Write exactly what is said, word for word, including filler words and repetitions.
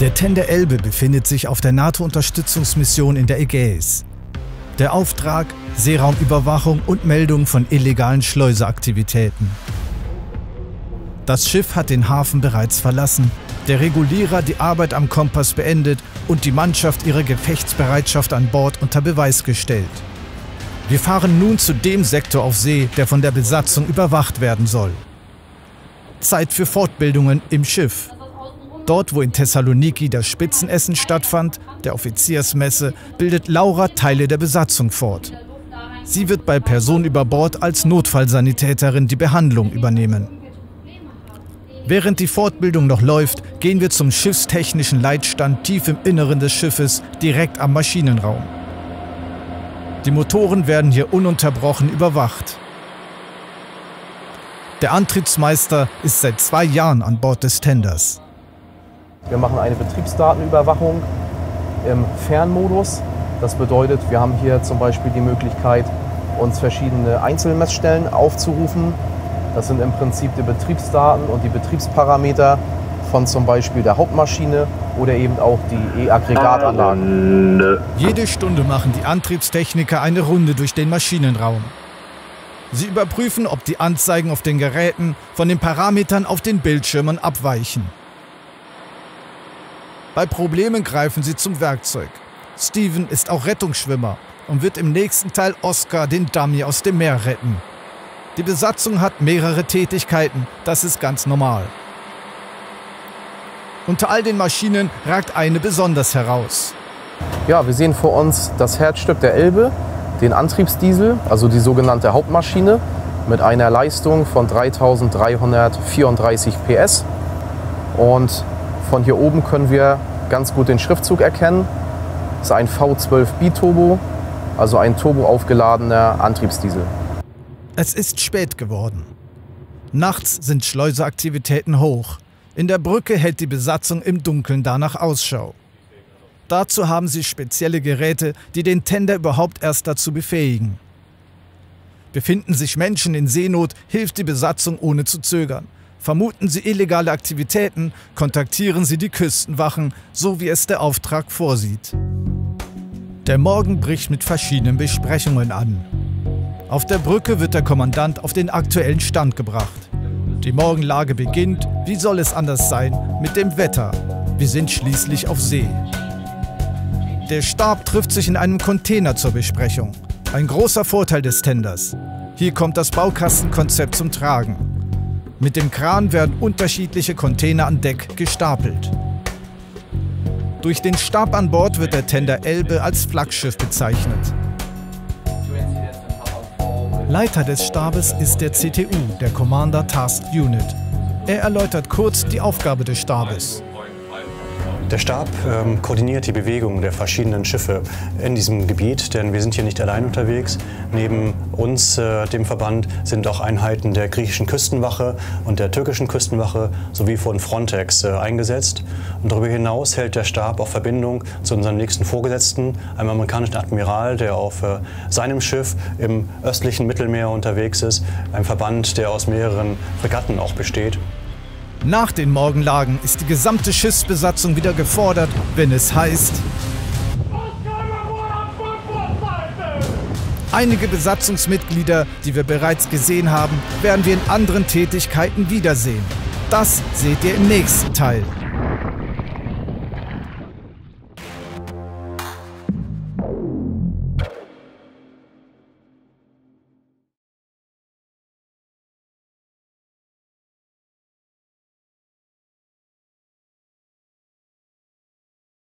Der Tender Elbe befindet sich auf der NATO-Unterstützungsmission in der Ägäis. Der Auftrag: Seeraumüberwachung und Meldung von illegalen Schleuseaktivitäten. Das Schiff hat den Hafen bereits verlassen, der Regulierer die Arbeit am Kompass beendet und die Mannschaft ihre Gefechtsbereitschaft an Bord unter Beweis gestellt. Wir fahren nun zu dem Sektor auf See, der von der Besatzung überwacht werden soll. Zeit für Fortbildungen im Schiff. Dort, wo in Thessaloniki das Spitzenessen stattfand, der Offiziersmesse, bildet Laura Teile der Besatzung fort. Sie wird bei Person über Bord als Notfallsanitäterin die Behandlung übernehmen. Während die Fortbildung noch läuft, gehen wir zum schiffstechnischen Leitstand tief im Inneren des Schiffes, direkt am Maschinenraum. Die Motoren werden hier ununterbrochen überwacht. Der Antriebsmeister ist seit zwei Jahren an Bord des Tenders. Wir machen eine Betriebsdatenüberwachung im Fernmodus. Das bedeutet, wir haben hier zum Beispiel die Möglichkeit, uns verschiedene Einzelmessstellen aufzurufen. Das sind im Prinzip die Betriebsdaten und die Betriebsparameter von zum Beispiel der Hauptmaschine oder eben auch die E-Aggregatanlagen. Jede Stunde machen die Antriebstechniker eine Runde durch den Maschinenraum. Sie überprüfen, ob die Anzeigen auf den Geräten von den Parametern auf den Bildschirmen abweichen. Bei Problemen greifen sie zum Werkzeug. Steven ist auch Rettungsschwimmer und wird im nächsten Teil Oscar, den Dummy, aus dem Meer retten. Die Besatzung hat mehrere Tätigkeiten, das ist ganz normal. Unter all den Maschinen ragt eine besonders heraus. Ja, wir sehen vor uns das Herzstück der Elbe, den Antriebsdiesel, also die sogenannte Hauptmaschine, mit einer Leistung von dreitausenddreihundertvierunddreißig P S. Und von hier oben können wir ganz gut den Schriftzug erkennen. Das ist ein V zwölf Biturbo, also ein turboaufgeladener Antriebsdiesel. Es ist spät geworden. Nachts sind Schleuseraktivitäten hoch. In der Brücke hält die Besatzung im Dunkeln danach Ausschau. Dazu haben sie spezielle Geräte, die den Tender überhaupt erst dazu befähigen. Befinden sich Menschen in Seenot, hilft die Besatzung ohne zu zögern. Vermuten sie illegale Aktivitäten, kontaktieren sie die Küstenwachen, so wie es der Auftrag vorsieht. Der Morgen bricht mit verschiedenen Besprechungen an. Auf der Brücke wird der Kommandant auf den aktuellen Stand gebracht. Die Morgenlage beginnt, wie soll es anders sein, mit dem Wetter. Wir sind schließlich auf See. Der Stab trifft sich in einem Container zur Besprechung. Ein großer Vorteil des Tenders. Hier kommt das Baukastenkonzept zum Tragen. Mit dem Kran werden unterschiedliche Container an Deck gestapelt. Durch den Stab an Bord wird der Tender Elbe als Flaggschiff bezeichnet. Leiter des Stabes ist der C T U, der Commander Task Unit. Er erläutert kurz die Aufgabe des Stabes. Der Stab ähm, koordiniert die Bewegungen der verschiedenen Schiffe in diesem Gebiet, denn wir sind hier nicht allein unterwegs. Neben uns, äh, dem Verband, sind auch Einheiten der griechischen Küstenwache und der türkischen Küstenwache sowie von Frontex äh, eingesetzt. Und darüber hinaus hält der Stab auch Verbindung zu unserem nächsten Vorgesetzten, einem amerikanischen Admiral, der auf äh, seinem Schiff im östlichen Mittelmeer unterwegs ist. Ein Verband, der aus mehreren Fregatten auch besteht. Nach den Morgenlagen ist die gesamte Schiffsbesatzung wieder gefordert, wenn es heißt: Einige Besatzungsmitglieder, die wir bereits gesehen haben, werden wir in anderen Tätigkeiten wiedersehen. Das seht ihr im nächsten Teil.